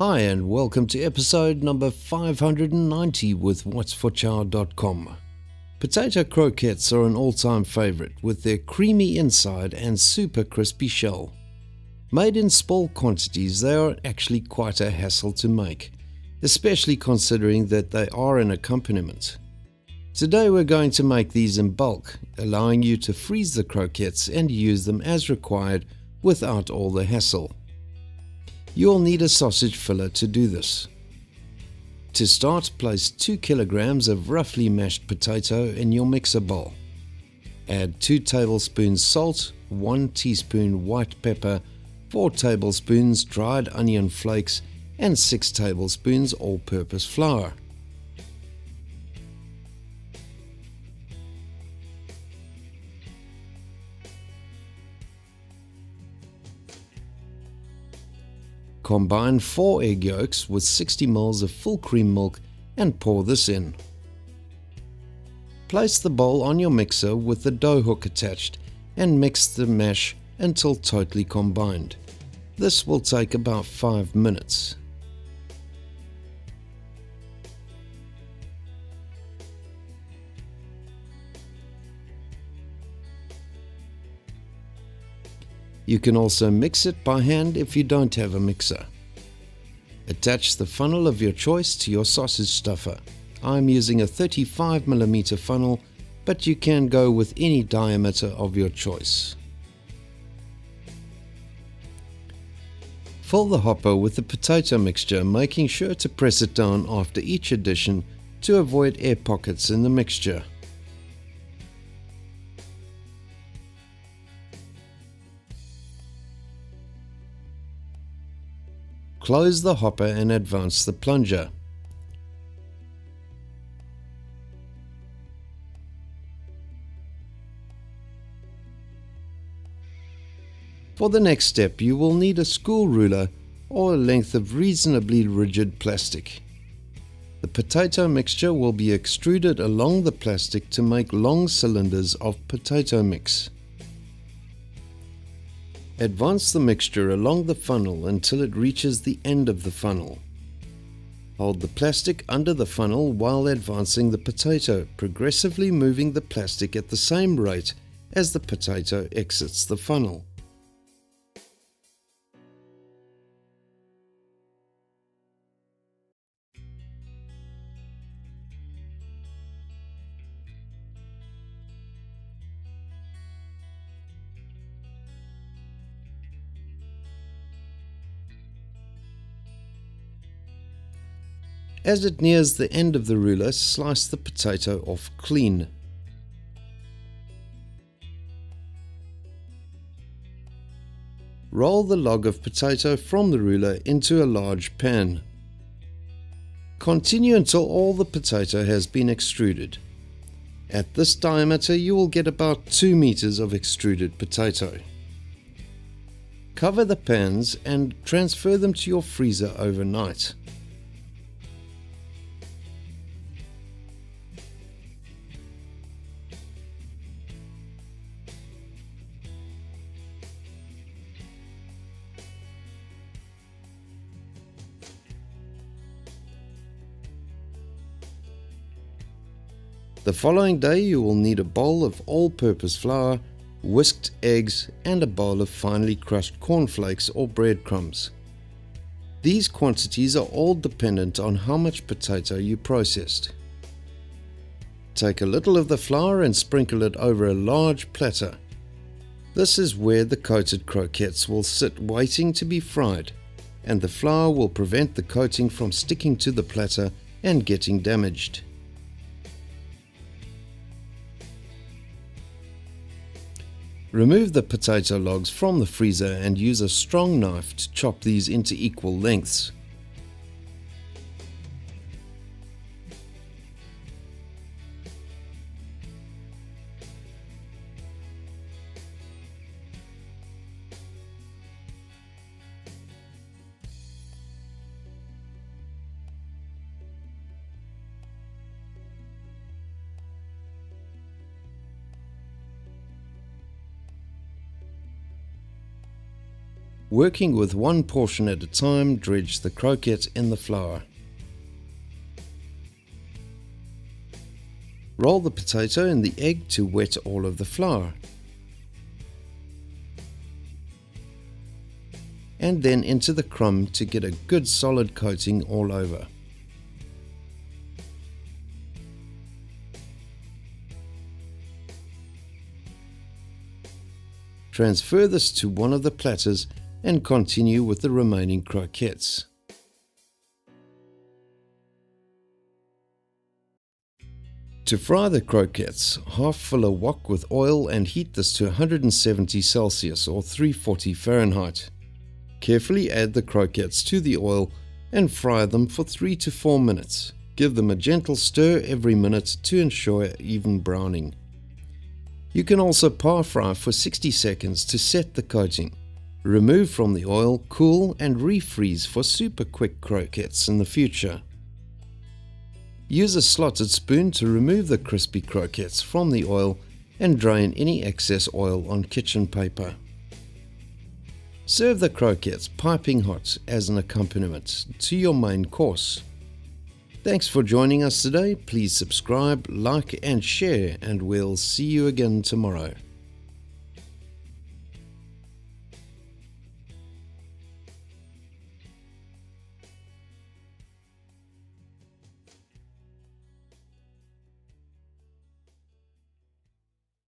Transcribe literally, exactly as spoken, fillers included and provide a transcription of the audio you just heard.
Hi and welcome to episode number five hundred ninety with whats four chow dot com. Potato croquettes are an all-time favorite with their creamy inside and super crispy shell. Made in small quantities, they are actually quite a hassle to make, especially considering that they are an accompaniment. Today we're going to make these in bulk, allowing you to freeze the croquettes and use them as required without all the hassle. You'll need a sausage filler to do this. To start, place two kilograms of roughly mashed potato in your mixer bowl. Add two tablespoons salt, one teaspoon white pepper, four tablespoons dried onion flakes and six tablespoons all-purpose flour. Combine four egg yolks with sixty milliliters of full cream milk and pour this in. Place the bowl on your mixer with the dough hook attached and mix the mash until totally combined. This will take about five minutes. You can also mix it by hand if you don't have a mixer. Attach the funnel of your choice to your sausage stuffer. I'm using a thirty-five millimeter funnel, but you can go with any diameter of your choice. Fill the hopper with the potato mixture, making sure to press it down after each addition to avoid air pockets in the mixture. Close the hopper and advance the plunger. For the next step, you will need a school ruler or a length of reasonably rigid plastic. The potato mixture will be extruded along the plastic to make long cylinders of potato mix. Advance the mixture along the funnel until it reaches the end of the funnel. Hold the plastic under the funnel while advancing the potato, progressively moving the plastic at the same rate as the potato exits the funnel. As it nears the end of the ruler, slice the potato off clean. Roll the log of potato from the ruler into a large pan. Continue until all the potato has been extruded. At this diameter, you will get about two meters of extruded potato. Cover the pans and transfer them to your freezer overnight. The following day you will need a bowl of all-purpose flour, whisked eggs and a bowl of finely crushed cornflakes or breadcrumbs. These quantities are all dependent on how much potato you processed. Take a little of the flour and sprinkle it over a large platter. This is where the coated croquettes will sit waiting to be fried, and the flour will prevent the coating from sticking to the platter and getting damaged. Remove the potato logs from the freezer and use a strong knife to chop these into equal lengths. Working with one portion at a time, dredge the croquette in the flour. Roll the potato in the egg to wet all of the flour, and then into the crumb to get a good solid coating all over. Transfer this to one of the platters and continue with the remaining croquettes. To fry the croquettes, half fill a wok with oil and heat this to one hundred seventy Celsius or three hundred forty Fahrenheit. Carefully add the croquettes to the oil and fry them for three to four minutes. Give them a gentle stir every minute to ensure even browning. You can also par fry for sixty seconds to set the coating. Remove from the oil, cool, and refreeze for super quick croquettes in the future. Use a slotted spoon to remove the crispy croquettes from the oil and drain any excess oil on kitchen paper. Serve the croquettes piping hot as an accompaniment to your main course. Thanks for joining us today. Please subscribe, like, and share, and we'll see you again tomorrow.